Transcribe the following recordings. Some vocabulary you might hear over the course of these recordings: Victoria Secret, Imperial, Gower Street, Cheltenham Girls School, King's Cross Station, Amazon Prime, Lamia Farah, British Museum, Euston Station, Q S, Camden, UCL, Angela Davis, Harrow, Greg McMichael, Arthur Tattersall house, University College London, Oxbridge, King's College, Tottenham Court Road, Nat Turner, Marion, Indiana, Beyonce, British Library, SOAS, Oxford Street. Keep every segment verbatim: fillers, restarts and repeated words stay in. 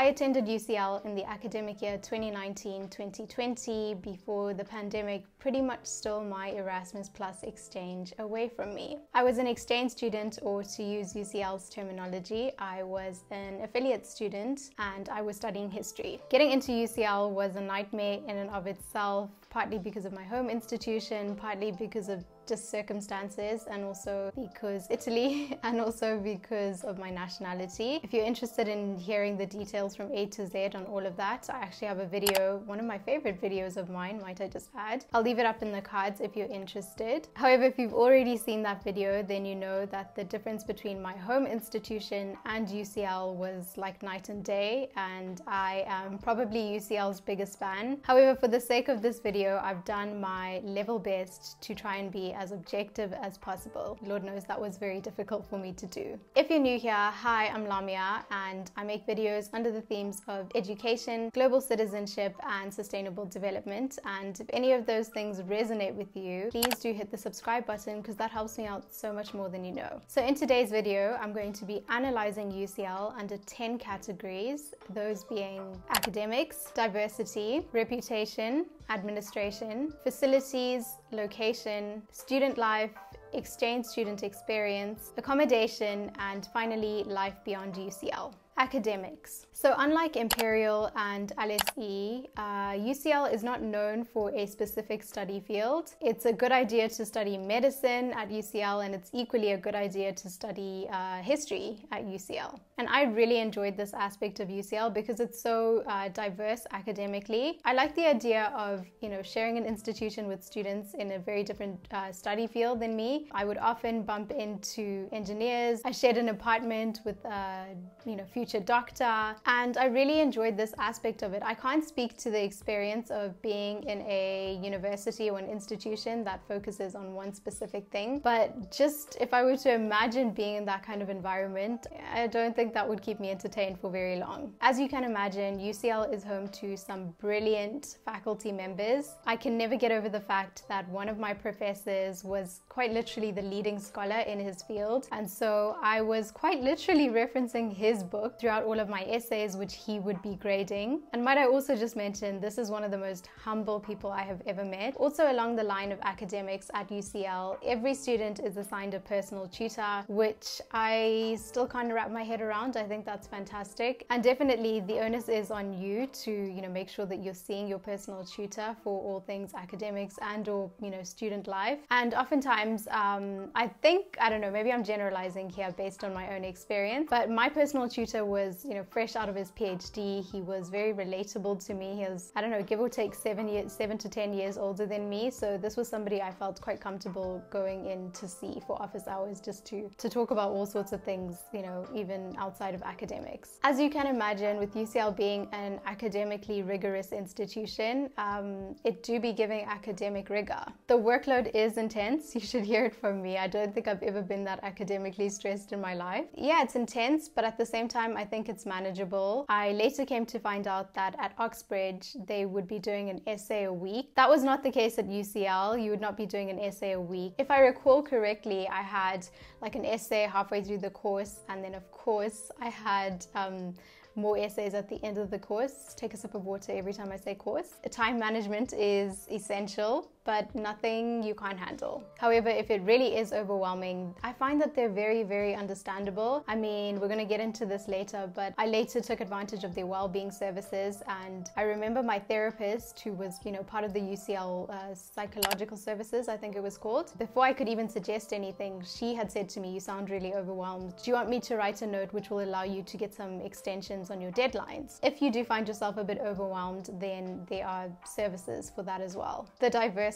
I attended U C L in the academic year twenty nineteen twenty twenty before the pandemic pretty much stole my Erasmus Plus exchange away from me. I was an exchange student, or to use U C L's terminology, I was an affiliate student, and I was studying history. Getting into U C L was a nightmare in and of itself, partly because of my home institution, partly because of just circumstances, and also because Italy, and also because of my nationality. If you're interested in hearing the details from A to Z on all of that, I actually have a video, one of my favorite videos of mine, might I just add. I'll leave it up in the cards if you're interested. However, if you've already seen that video, then you know that the difference between my home institution and U C L was like night and day, and I am probably U C L's biggest fan. However, for the sake of this video, I've done my level best to try and be as objective as possible. Lord knows that was very difficult for me to do. If you're new here, hi, I'm Lamia, and I make videos under the themes of education, global citizenship, and sustainable development. And if any of those things resonate with you, please do hit the subscribe button, because that helps me out so much more than you know. So in today's video, I'm going to be analyzing U C L under ten categories, those being academics, diversity, reputation, administration, facilities, location, student life, exchange student experience, accommodation, and finally, life beyond U C L. Academics. So unlike Imperial and L S E, uh, U C L is not known for a specific study field. It's a good idea to study medicine at U C L, and it's equally a good idea to study uh, history at U C L. And I really enjoyed this aspect of U C L because it's so uh, diverse academically. I like the idea of, you know, sharing an institution with students in a very different uh, study field than me. I would often bump into engineers. I shared an apartment with, uh, you know, future doctor, and I really enjoyed this aspect of it. I can't speak to the experience of being in a university or an institution that focuses on one specific thing, but just if I were to imagine being in that kind of environment, I don't think that would keep me entertained for very long. As you can imagine, U C L is home to some brilliant faculty members. I can never get over the fact that one of my professors was quite literally the leading scholar in his field, and so I was quite literally referencing his book throughout all of my essays, which he would be grading. And might I also just mention, this is one of the most humble people I have ever met. Also along the line of academics at U C L, every student is assigned a personal tutor, which I still can't wrap my head around. I think that's fantastic. And definitely the onus is on you to, you know, make sure that you're seeing your personal tutor for all things academics and or, you know, student life. And oftentimes, um, I think, I don't know, maybe I'm generalizing here based on my own experience, but my personal tutor was, you know, fresh out of his PhD. He was very relatable to me. He was, I don't know, give or take seven years, seven to ten years older than me. So this was somebody I felt quite comfortable going in to see for office hours, just to to talk about all sorts of things, you know, even outside of academics. As you can imagine, with U C L being an academically rigorous institution, um, it do be giving academic rigor. The workload is intense. You should hear it from me. I don't think I've ever been that academically stressed in my life. Yeah, it's intense, but at the same time, I think it's manageable. I later came to find out that at Oxbridge they would be doing an essay a week. That was not the case at U C L. You would not be doing an essay a week. If I recall correctly, I had like an essay halfway through the course, and then of course I had um, more essays at the end of the course. Take a sip of water every time I say course. Time management is essential, but nothing you can't handle. However, if it really is overwhelming, I find that they're very, very understandable. I mean, we're going to get into this later, but I later took advantage of their well-being services, and I remember my therapist, who was, you know, part of the U C L uh, psychological services, I think it was called. Before I could even suggest anything, she had said to me, "You sound really overwhelmed. Do you want me to write a note which will allow you to get some extensions on your deadlines?" If you do find yourself a bit overwhelmed, then there are services for that as well. The diverse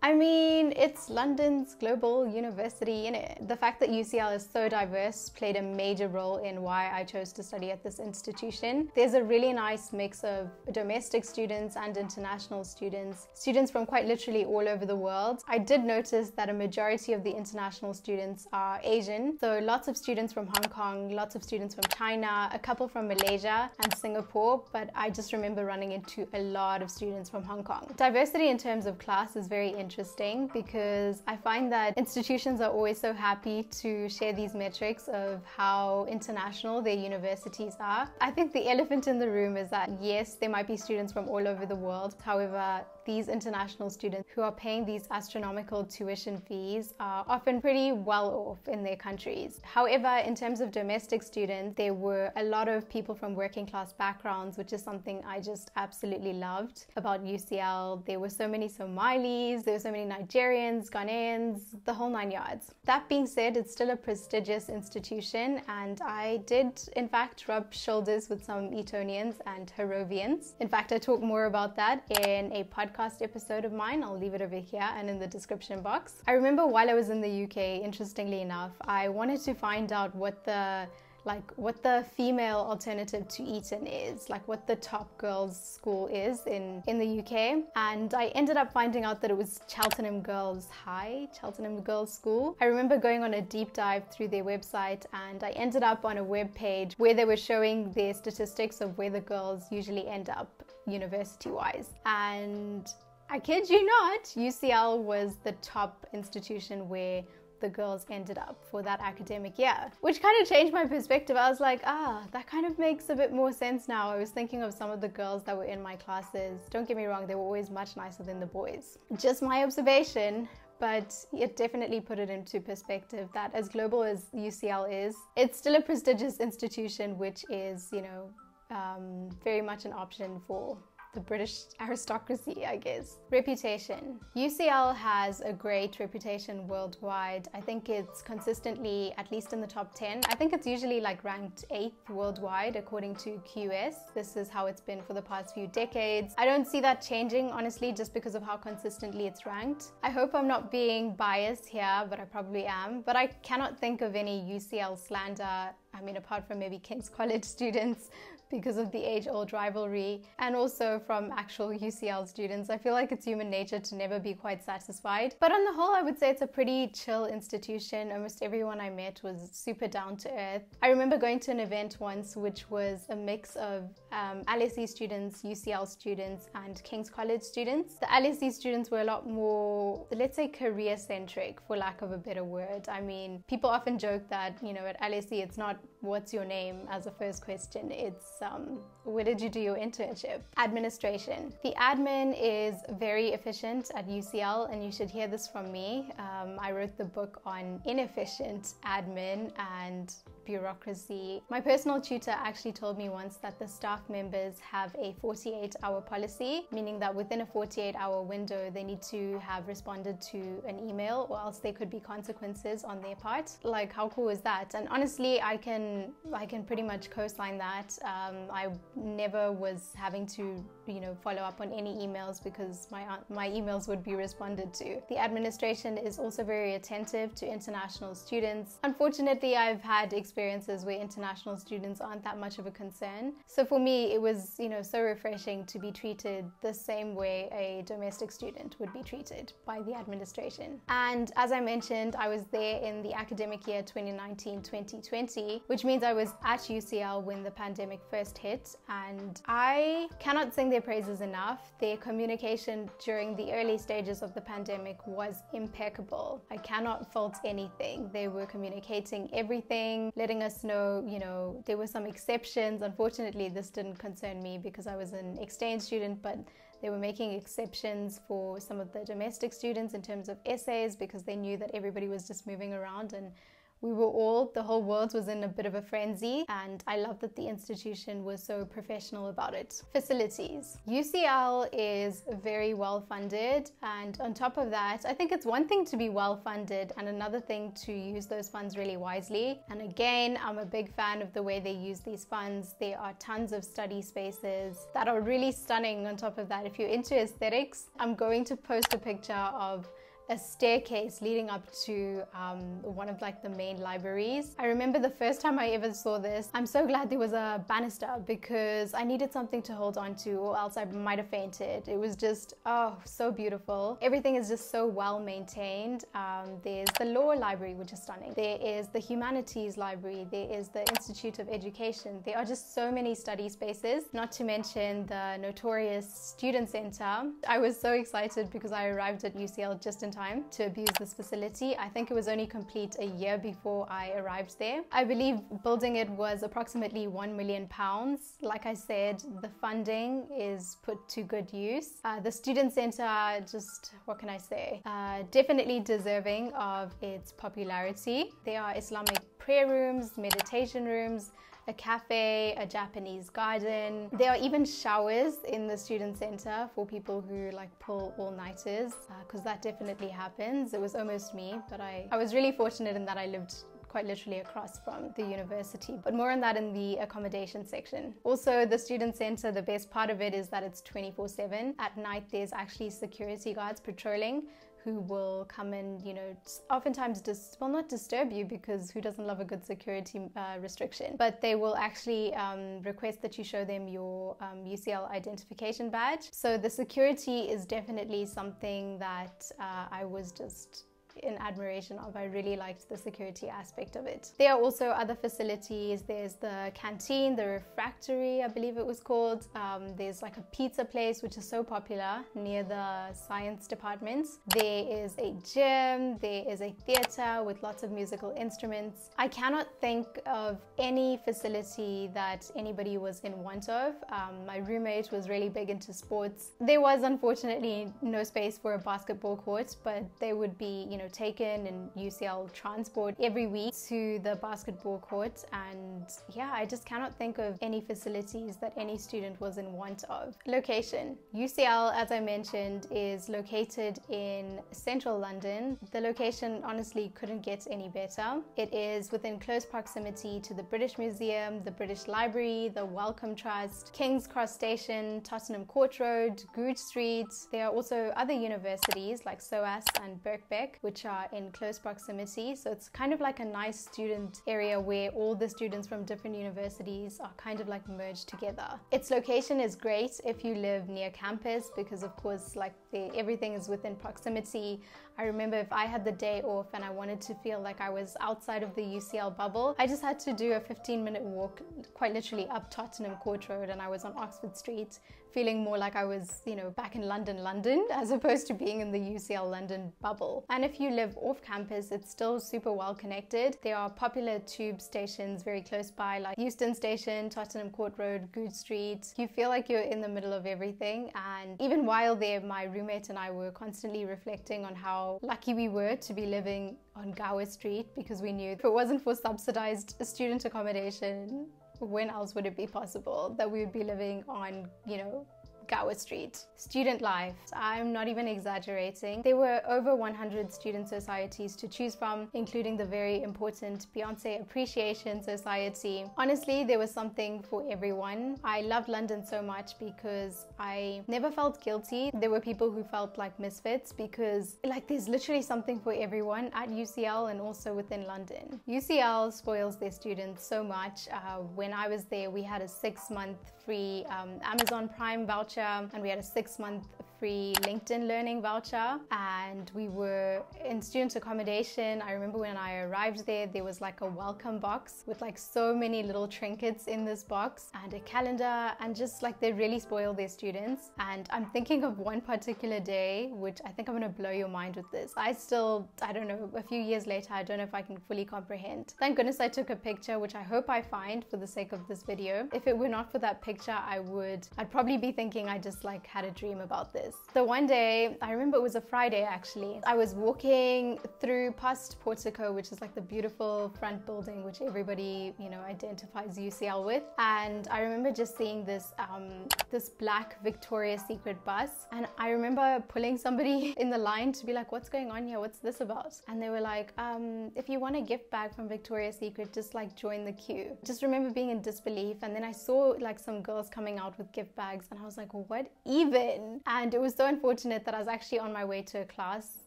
I mean, it's London's global university, innit? The fact that U C L is so diverse played a major role in why I chose to study at this institution. There's a really nice mix of domestic students and international students, students from quite literally all over the world. I did notice that a majority of the international students are Asian, so lots of students from Hong Kong, lots of students from China, a couple from Malaysia and Singapore, but I just remember running into a lot of students from Hong Kong. Diversity in terms of class is very interesting because I find that institutions are always so happy to share these metrics of how international their universities are. I think the elephant in the room is that yes, there might be students from all over the world, however, these international students who are paying these astronomical tuition fees are often pretty well off in their countries. However, in terms of domestic students, there were a lot of people from working class backgrounds, which is something I just absolutely loved about U C L. There were so many Somalis, there were so many Nigerians, Ghanaians, the whole nine yards. That being said, it's still a prestigious institution, and I did in fact rub shoulders with some Etonians and Harrovians. In fact, I talk more about that in a podcast episode of mine. I'll leave it over here and in the description box. I remember while I was in the U K, interestingly enough, I wanted to find out what the like what the female alternative to Eton is, like what the top girls school is in, in the U K. And I ended up finding out that it was Cheltenham Girls High, Cheltenham Girls School. I remember going on a deep dive through their website, and I ended up on a web page where they were showing their statistics of where the girls usually end up university-wise. And I kid you not, U C L was the top institution where the girls ended up for that academic year, which kind of changed my perspective. I was like, ah, that kind of makes a bit more sense now. I was thinking of some of the girls that were in my classes. Don't get me wrong, they were always much nicer than the boys. Just my observation, but it definitely put it into perspective that as global as U C L is, it's still a prestigious institution, which is, you know, um, very much an option for the British aristocracy, I guess. Reputation. U C L has a great reputation worldwide. I think it's consistently at least in the top ten. I think it's usually like ranked eighth worldwide according to Q S. This is how it's been for the past few decades. I don't see that changing, honestly, just because of how consistently it's ranked. I hope I'm not being biased here, but I probably am. But I cannot think of any U C L slander, I mean, apart from maybe King's College students, because of the age-old rivalry, and also from actual U C L students. I feel like it's human nature to never be quite satisfied. But on the whole, I would say it's a pretty chill institution. Almost everyone I met was super down to earth. I remember going to an event once, which was a mix of um, L S E students, U C L students, and King's College students. The L S E students were a lot more, let's say, career-centric, for lack of a better word. I mean, people often joke that, you know, at L S E, it's not what's your name as a first question, it's um, where did you do your internship? Administration. The admin is very efficient at U C L, and you should hear this from me. Um, I wrote the book on inefficient admin and bureaucracy. My personal tutor actually told me once that the staff members have a forty-eight hour policy, meaning that within a forty-eight hour window, they need to have responded to an email, or else there could be consequences on their part. Like, how cool is that? And honestly, I can, I can pretty much co-sign that. Um, I never was having to, you know, follow up on any emails because my, my emails would be responded to. The administration is also very attentive to international students. Unfortunately, I've had experience experiences where international students aren't that much of a concern. So for me, it was, you know, so refreshing to be treated the same way a domestic student would be treated by the administration. And as I mentioned, I was there in the academic year twenty nineteen twenty twenty, which means I was at U C L when the pandemic first hit, and I cannot sing their praises enough. Their communication during the early stages of the pandemic was impeccable. I cannot fault anything. They were communicating everything, letting us know, you know, there were some exceptions. Unfortunately, this didn't concern me because I was an exchange student, but they were making exceptions for some of the domestic students in terms of essays because they knew that everybody was just moving around, and we were all, the whole world was in a bit of a frenzy, and I love that the institution was so professional about it. Facilities. U C L is very well funded, and on top of that, I think it's one thing to be well funded and another thing to use those funds really wisely. And again, I'm a big fan of the way they use these funds. There are tons of study spaces that are really stunning on top of that. If you're into aesthetics, I'm going to post a picture of a staircase leading up to um, one of like the main libraries. I remember the first time I ever saw this, I'm so glad there was a banister because I needed something to hold on to or else I might have fainted. It was just, oh, so beautiful. Everything is just so well maintained. Um, there's the Law Library, which is stunning. There is the Humanities Library. There is the Institute of Education. There are just so many study spaces, not to mention the notorious Student Centre. I was so excited because I arrived at U C L just in time to abuse this facility. I think it was only complete a year before I arrived there. I believe building it was approximately one million pounds. Like I said, the funding is put to good use. Uh, the Student Centre, just what can I say, uh, definitely deserving of its popularity. There are Islamic prayer rooms, meditation rooms, a cafe, a Japanese garden. There are even showers in the Student Centre for people who like pull all-nighters, because uh, that definitely happens. It was almost me, but I, I was really fortunate in that I lived quite literally across from the university, but more on that in the accommodation section. Also, the Student Centre, the best part of it is that it's twenty-four seven. At night, there's actually security guards patrolling who will come and, you know, oftentimes just, well, not disturb you, because who doesn't love a good security uh, restriction, but they will actually um, request that you show them your um, U C L identification badge. So the security is definitely something that uh, I was just in admiration of. I really liked the security aspect of it. There are also other facilities. There's the canteen, the refectory, I believe it was called. Um, there's like a pizza place, which is so popular near the science department. There is a gym, there is a theater with lots of musical instruments. I cannot think of any facility that anybody was in want of. Um, my roommate was really big into sports. There was unfortunately no space for a basketball court, but there would be, you know, taken in U C L transport every week to the basketball court. And yeah, I just cannot think of any facilities that any student was in want of. Location. U C L, as I mentioned, is located in central London. The location honestly couldn't get any better. It is within close proximity to the British Museum, the British Library, the Wellcome Trust, King's Cross Station, Tottenham Court Road, Goodge Street. There are also other universities like SOAS and Birkbeck, which are in close proximity. So it's kind of like a nice student area where all the students from different universities are kind of like merged together. Its location is great if you live near campus because of course like the, everything is within proximity. I remember if I had the day off and I wanted to feel like I was outside of the U C L bubble, I just had to do a fifteen minute walk quite literally up Tottenham Court Road and I was on Oxford Street, feeling more like I was, you know, back in London, London, as opposed to being in the U C L London bubble. And if you live off campus, it's still super well connected. There are popular tube stations very close by, like Euston Station, Tottenham Court Road, Goodge Street. You feel like you're in the middle of everything. And even while there, my roommate and I were constantly reflecting on how lucky we were to be living on Gower Street, because we knew if it wasn't for subsidized student accommodation, when else would it be possible that we would be living on, you know, Gower Street. Student life. I'm not even exaggerating. There were over one hundred student societies to choose from, including the very important Beyonce Appreciation Society. Honestly, there was something for everyone. I loved London so much because I never felt guilty. There were people who felt like misfits because like there's literally something for everyone at U C L and also within London. U C L spoils their students so much. Uh, when I was there, we had a six-month free um, Amazon Prime voucher, and we had a six-month free LinkedIn learning voucher, and we were in student accommodation. I remember when I arrived there, there was like a welcome box with like so many little trinkets in this box and a calendar, and just like they really spoil their students. And I'm thinking of one particular day, which I think I'm gonna blow your mind with this. I still, I don't know, a few years later, I don't know if I can fully comprehend. Thank goodness I took a picture, which I hope I find for the sake of this video. If it were not for that picture, I would, I'd probably be thinking I just like had a dream about this. So one day, I remember it was a Friday actually, I was walking through past Portico, which is like the beautiful front building which everybody, you know, identifies U C L with, and I remember just seeing this um, this black Victoria Secret bus, and I remember pulling somebody in the line to be like, what's going on here, what's this about? And they were like, um, if you want a gift bag from Victoria Secret, just like join the queue. Just remember being in disbelief, and then I saw like some girls coming out with gift bags and I was like, what even? And it was so unfortunate that I was actually on my way to a class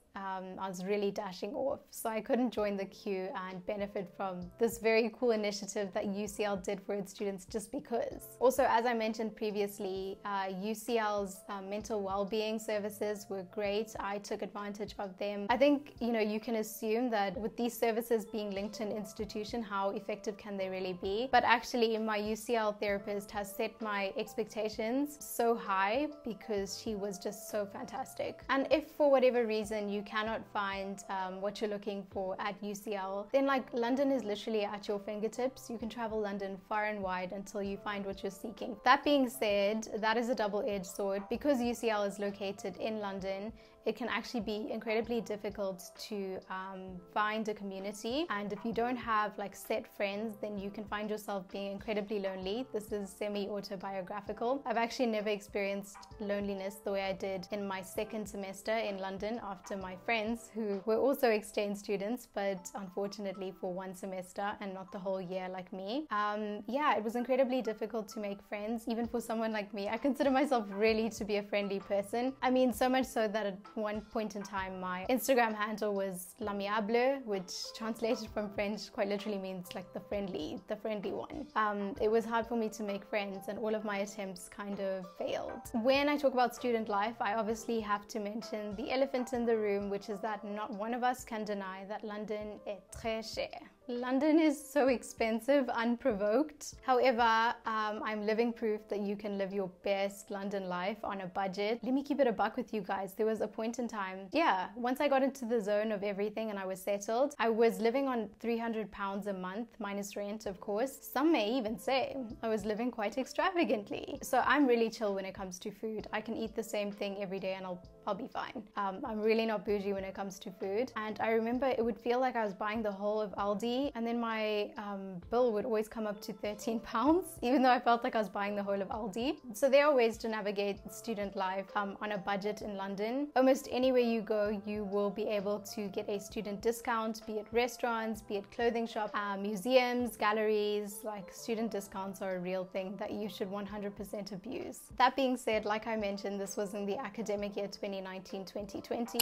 Um, I was really dashing off, so I couldn't join the queue and benefit from this very cool initiative that U C L did for its students just because. Also, as I mentioned previously, uh, U C L's uh, mental well-being services were great. I took advantage of them. I think, you know, you can assume that with these services being linked to an institution, how effective can they really be? But actually, my U C L therapist has set my expectations so high because she was just so fantastic. And if for whatever reason you cannot find um, what you're looking for at U C L, then like London is literally at your fingertips. You can travel London far and wide until you find what you're seeking. That being said, that is a double-edged sword. Because U C L is located in London, it can actually be incredibly difficult to um, find a community, and if you don't have like set friends, then you can find yourself being incredibly lonely. This is semi-autobiographical. I've actually never experienced loneliness the way I did in my second semester in London after my friends, who were also exchange students, but unfortunately for one semester and not the whole year like me. Um, yeah, it was incredibly difficult to make friends, even for someone like me. I consider myself really to be a friendly person. I mean, so much so that it one point in time my Instagram handle was l'amiable, which translated from French quite literally means like the friendly, the friendly one. Um, it was hard for me to make friends, and all of my attempts kind of failed. When I talk about student life, I obviously have to mention the elephant in the room, which is that not one of us can deny that London est très cher. London is so expensive, unprovoked. However, um, I'm living proof that you can live your best London life on a budget. Let me keep it a buck with you guys. There was a point in time, yeah, once I got into the zone of everything and I was settled, I was living on three hundred pounds a month, minus rent, of course. Some may even say I was living quite extravagantly. So I'm really chill when it comes to food. I can eat the same thing every day and I'll, I'll be fine. Um, I'm really not bougie when it comes to food. And I remember it would feel like I was buying the whole of Aldi, and then my um, bill would always come up to thirteen pounds, even though I felt like I was buying the whole of Aldi. So there are ways to navigate student life um, on a budget in London. Almost anywhere you go, you will be able to get a student discount, be it restaurants, be it clothing shops, uh, museums, galleries. Like, student discounts are a real thing that you should one hundred percent abuse. That being said, like I mentioned, this was in the academic year twenty nineteen twenty twenty.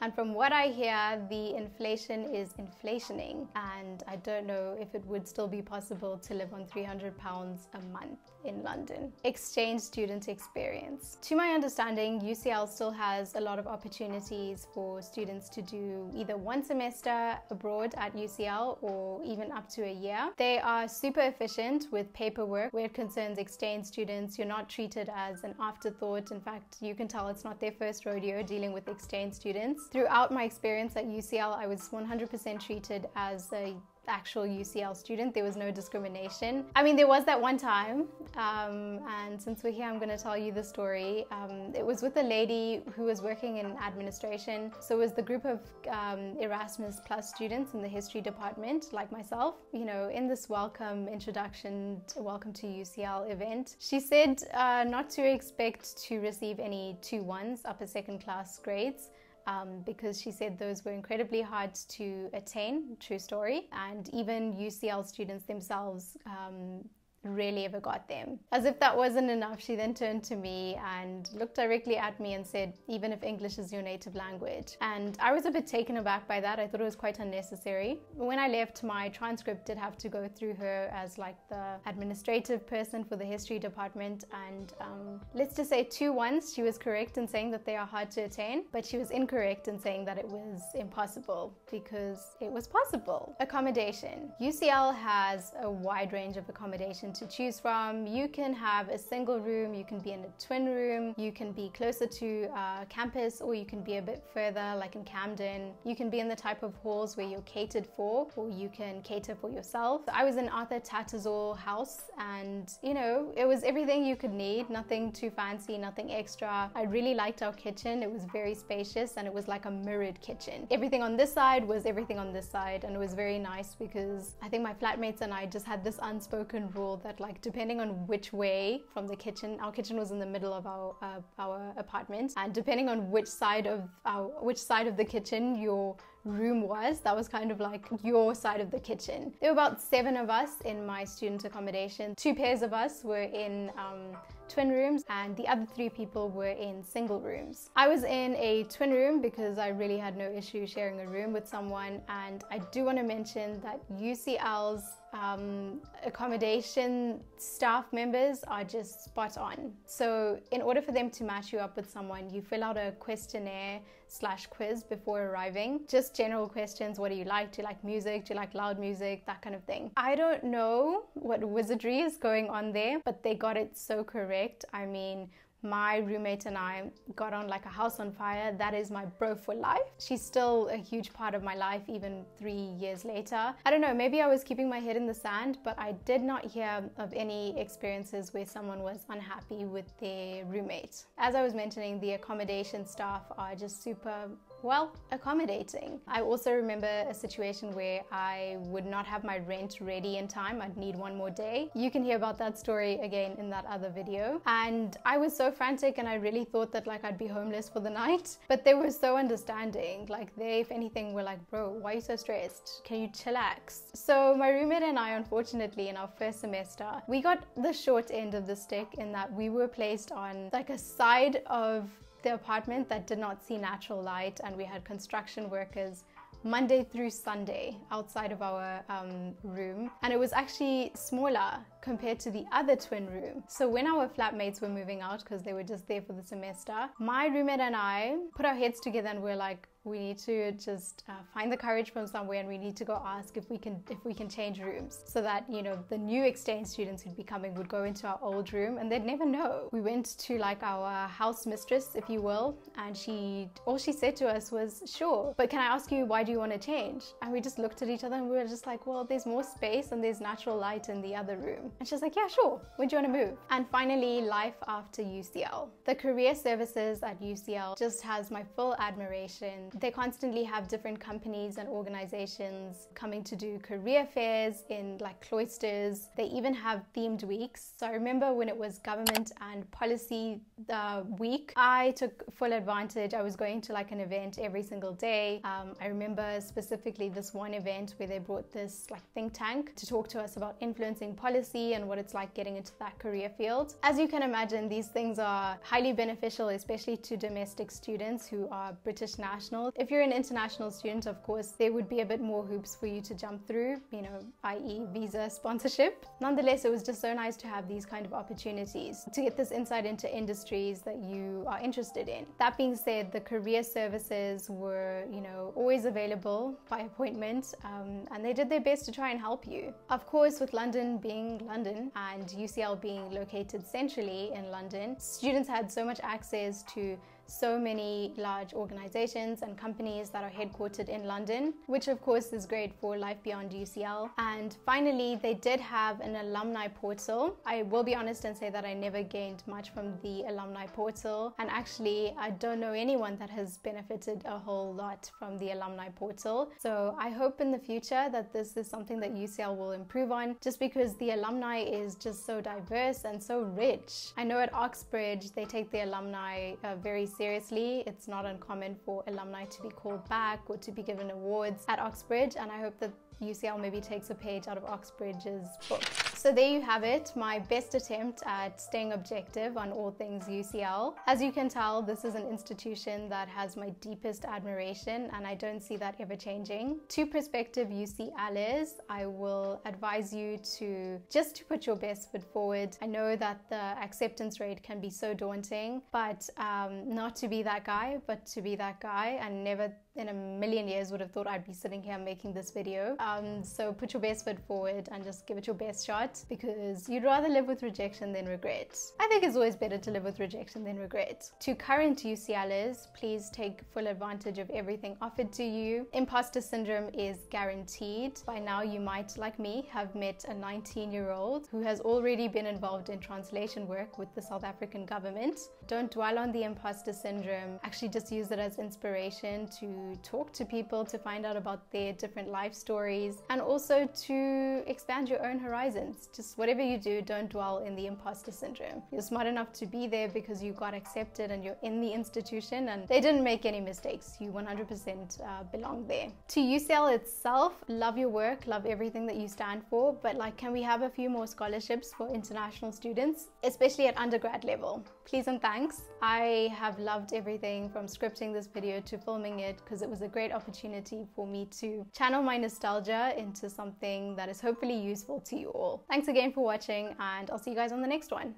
And from what I hear, the inflation is inflationing, and I don't know if it would still be possible to live on three hundred pounds a month in London. Exchange student experience. To my understanding, U C L still has a lot of opportunities for students to do either one semester abroad at U C L or even up to a year. They are super efficient with paperwork. Where it concerns exchange students, you're not treated as an afterthought. In fact, you can tell it's not their first rodeo dealing with exchange students. Throughout my experience at U C L, I was one hundred percent treated as a actual U C L student. There was no discrimination. I mean, there was that one time, um, and since we're here, I'm going to tell you the story. Um, it was with a lady who was working in administration, so it was the group of um, Erasmus Plus students in the history department, like myself. You know, in this welcome introduction, to welcome to U C L event, she said uh, not to expect to receive any two ones, upper second class grades. Um, because she said those were incredibly hard to attain, true story, and even U C L students themselves um, rarely ever got them. As if that wasn't enough, she then turned to me and looked directly at me and said, even if English is your native language. And I was a bit taken aback by that. I thought it was quite unnecessary. When I left, my transcript did have to go through her as like the administrative person for the history department, and um, let's just say two ones. She was correct in saying that they are hard to attain, but she was incorrect in saying that it was impossible, because it was possible. Accommodation. U C L has a wide range of accommodation to choose from. You can have a single room, you can be in a twin room, you can be closer to uh, campus, or you can be a bit further, like in Camden. You can be in the type of halls where you're catered for, or you can cater for yourself. I was in Arthur Tattersall house, and you know, it was everything you could need, nothing too fancy, nothing extra. I really liked our kitchen. It was very spacious, and it was like a mirrored kitchen. Everything on this side was everything on this side, and it was very nice because I think my flatmates and I just had this unspoken rule that like, depending on which way from the kitchen, our kitchen was in the middle of our uh, our apartment, and depending on which side of our which side of the kitchen your room was. That was kind of like your side of the kitchen. There were about seven of us in my student accommodation. Two pairs of us were in um, twin rooms and the other three people were in single rooms. I was in a twin room because I really had no issue sharing a room with someone, and I do want to mention that U C L's um, accommodation staff members are just spot on. So in order for them to match you up with someone, you fill out a questionnaire slash quiz before arriving. Just general questions, what do you like? Do you like music? Do you like loud music? That kind of thing. I don't know what wizardry is going on there, but they got it so correct. I mean, my roommate and I got on like a house on fire. That is my bro for life. She's still a huge part of my life even three years later. I don't know, maybe I was keeping my head in the sand, but I did not hear of any experiences where someone was unhappy with their roommate. As I was mentioning, the accommodation staff are just super, well, accommodating. I also remember a situation where I would not have my rent ready in time. I'd need one more day. You can hear about that story again in that other video. And I was so frantic and I really thought that like I'd be homeless for the night, but they were so understanding. Like they, if anything, were like, bro, why are you so stressed? Can you chillax? So my roommate and I, unfortunately, in our first semester, we got the short end of the stick in that we were placed on like a side of the apartment that did not see natural light, and we had construction workers Monday through Sunday outside of our um, room, and it was actually smaller compared to the other twin room. So when our flatmates were moving out, because they were just there for the semester, my roommate and I put our heads together and we're like, we need to just uh, find the courage from somewhere, and we need to go ask if we can if we can change rooms so that, you know, the new exchange students who'd be coming would go into our old room and they'd never know. We went to like our house mistress, if you will, and she all she said to us was, sure, but can I ask you, why do you want to change? And we just looked at each other and we were just like, well, there's more space and there's natural light in the other room. And she's like, yeah, sure, when do you want to move? And finally, life after U C L. The career services at U C L just has my full admiration. They constantly have different companies and organizations coming to do career fairs in like cloisters. They even have themed weeks. So I remember when it was government and policy uh, week, I took full advantage. I was going to like an event every single day. Um, I remember specifically this one event where they brought this like think tank to talk to us about influencing policy and what it's like getting into that career field. As you can imagine, these things are highly beneficial, especially to domestic students who are British nationals. If you're an international student, of course, there would be a bit more hoops for you to jump through, you know, that is visa sponsorship. Nonetheless, it was just so nice to have these kind of opportunities to get this insight into industries that you are interested in. That being said, the career services were, you know, always available by appointment, um, and they did their best to try and help you. Of course, with London being London and U C L being located centrally in London, students had so much access to so many large organizations and companies that are headquartered in London, which of course is great for life beyond U C L. And finally, they did have an alumni portal. I will be honest and say that I never gained much from the alumni portal, and actually I don't know anyone that has benefited a whole lot from the alumni portal. So I hope in the future that this is something that U C L will improve on, just because the alumni is just so diverse and so rich. I know at Oxbridge they take the alumni uh, very seriously. It's not uncommon for alumni to be called back or to be given awards at Oxbridge, and I hope that U C L maybe takes a page out of Oxbridge's book. So there you have it, my best attempt at staying objective on all things U C L. As you can tell, this is an institution that has my deepest admiration, and I don't see that ever changing. To prospective U C Lers, I will advise you to just to put your best foot forward. I know that the acceptance rate can be so daunting, but um, not to be that guy, but to be that guy. And never in a million years would have thought I'd be sitting here making this video. Um, so put your best foot forward and just give it your best shot, because you'd rather live with rejection than regret. I think it's always better to live with rejection than regret. To current U C Lers, please take full advantage of everything offered to you. Imposter syndrome is guaranteed. By now you might, like me, have met a nineteen year old who has already been involved in translation work with the South African government. Don't dwell on the imposter syndrome. Actually just use it as inspiration to to talk to people, to find out about their different life stories, and also to expand your own horizons. Just whatever you do, don't dwell in the imposter syndrome. You're smart enough to be there because you got accepted and you're in the institution and they didn't make any mistakes. You one hundred percent uh, belong there. To U C L itself, love your work, love everything that you stand for, but like, can we have a few more scholarships for international students, especially at undergrad level? Please and thanks. I have loved everything from scripting this video to filming it because it was a great opportunity for me to channel my nostalgia into something that is hopefully useful to you all. Thanks again for watching, and I'll see you guys on the next one.